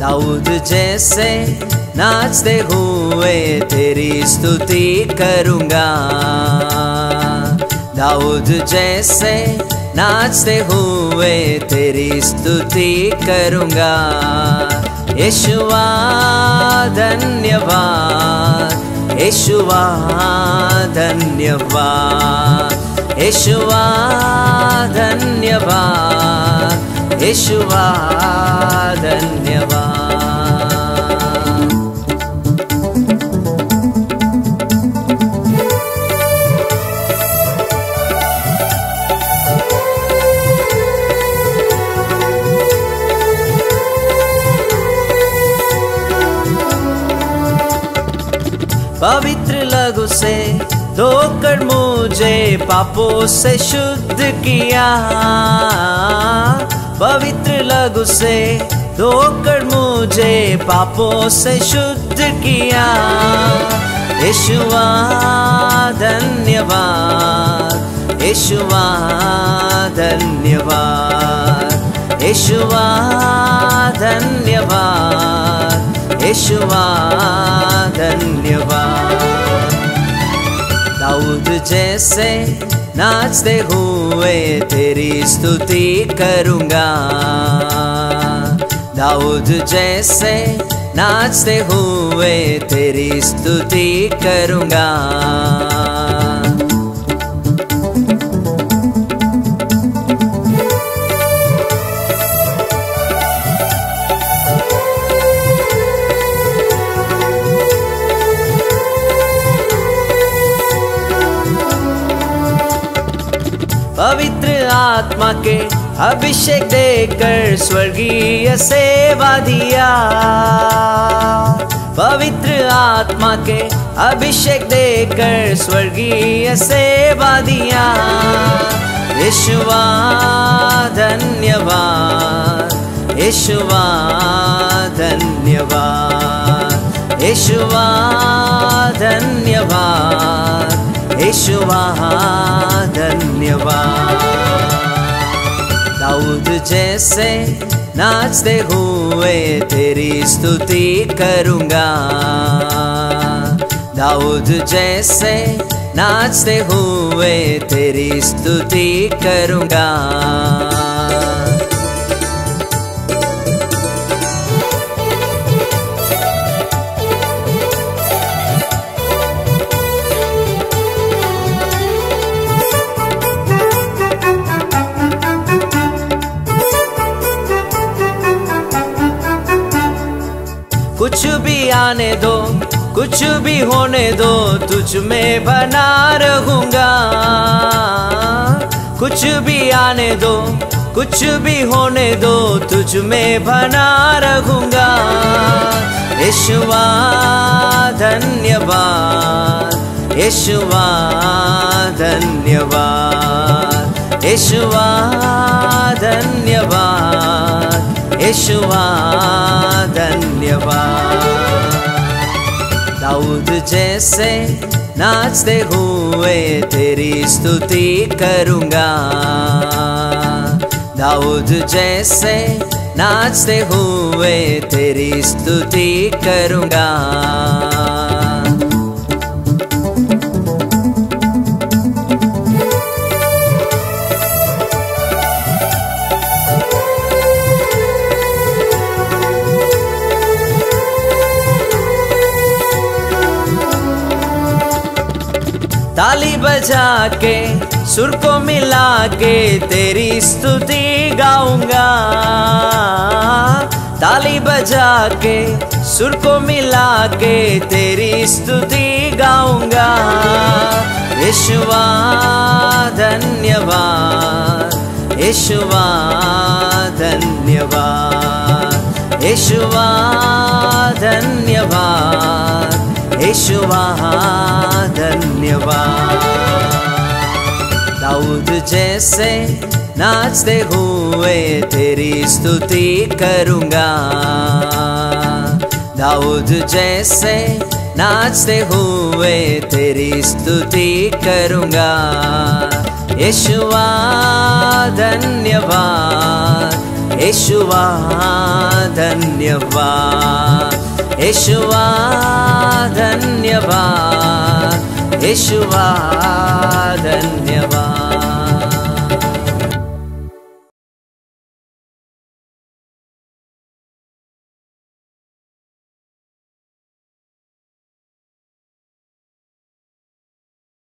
दाऊद जैसे नाचते हुए तेरी स्तुति करूंगा, दाऊद जैसे नाचते हुए तेरी स्तुति करूंगा। यीशुवा धन्यवाद, यीशुवा धन्यवाद, यीशुवा धन्यवाद, यीशुवा धन्यवाद। पवित्र लहू से धोकर मुझे पापों से शुद्ध किया, पवित्र लहू से धोकर मुझे पापों से शुद्ध किया। यीशुवा धन्यवाद, यीशुवा धन्यवाद, यीशुवा धन्यवाद, यीशुवा धन्यवाद। दाऊद जैसे नाचते हुए तेरी स्तुति करूंगा, दाऊद जैसे नाचते हुए तेरी स्तुति करूंगा। पवित्र आत्मा के अभिषेक देकर स्वर्गीय सेवा दिया, पवित्र आत्मा के अभिषेक देकर स्वर्गीय सेवा दिया। यीशुवा धन्यवाद, यीशुवा धन्यवाद, यीशुवा धन्यवाद, यीशुवा धन्यवाद। दाऊद जैसे नाचते हुए तेरी स्तुति करूंगा, दाऊद जैसे नाचते हुए तेरी स्तुति करूंगा। कुछ भी आने दो, कुछ भी होने दो, तुझ में बना रहूंगा। कुछ भी आने दो, कुछ भी होने दो, तुझ में बना रहूंगा। यीशुवा धन्यवाद, यीशुवा धन्यवाद, यीशुवा धन्यवाद, यीशुवा धन्यवाद। दाऊद जैसे नाचते हुए तेरी स्तुति करूंगा, दाऊद जैसे नाचते हुए तेरी स्तुति करूंगा। ताली बजा के सुर को मिला के तेरी स्तुति गाऊंगा, ताली बजा के सुर को मिला के तेरी स्तुति गाऊंगा। यीशुवा धन्यवाद, यीशुवा धन्यवाद, यीशुवा धन्यवाद, यीशुवा धन्यवाद। दाऊद जैसे नाचते हुए तेरी स्तुति करूँगा। दाऊद जैसे नाचते हुए तेरी स्तुति करूँगा। यीशुवा धन्यवाद, यीशुवा धन्यवाद, यीशुवा धन्यवाद, यीशुवा धन्यवाद।